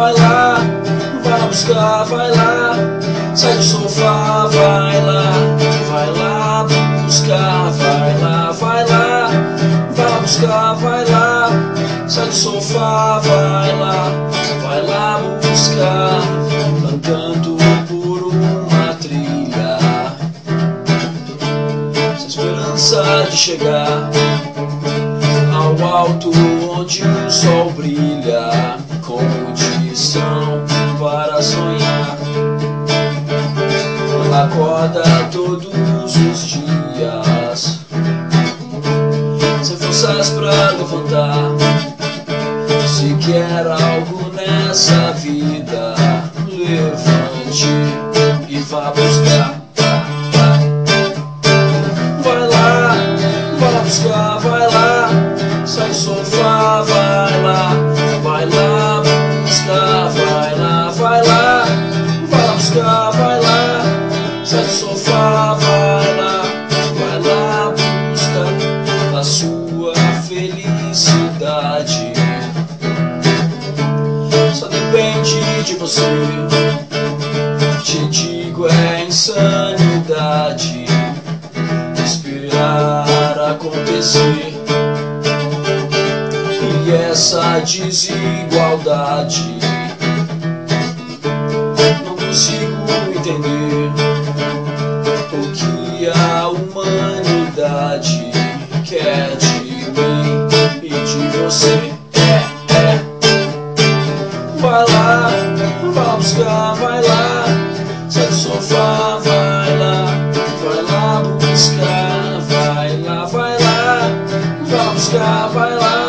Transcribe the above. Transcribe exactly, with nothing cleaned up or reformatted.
vai lá, vai lá buscar, vai lá, sai do sofá, vai lá, vai lá buscar, vai lá, vai lá, vai lá buscar, vai lá, sai do sofá, vai lá, vai lá buscar, andando por uma trilha, sem esperança de chegar ao alto onde o sol brilha, como direção para sonhar. Ela acorda todos os dias, sem forças pra levantar, se quer algo nessa vida, levante e vá buscar. Vai lá, vai lá buscar, vai lá, sai do sofá, vai lá, vai lá buscar, vai lá, vai lá, vai lá buscar, vai lá, sai do sofá, vai lá, vai lá buscar a sua felicidade. Só depende de você, te digo é insanidade esperar acontecer. E essa desigualdade não consigo entender, o que a humanidade quer de mim e de você. É, é. Vai lá, vai lá buscar, vai lá, sai do sofá, vai lá, vai lá buscar, vai lá, vai lá, vai lá buscar, vai lá,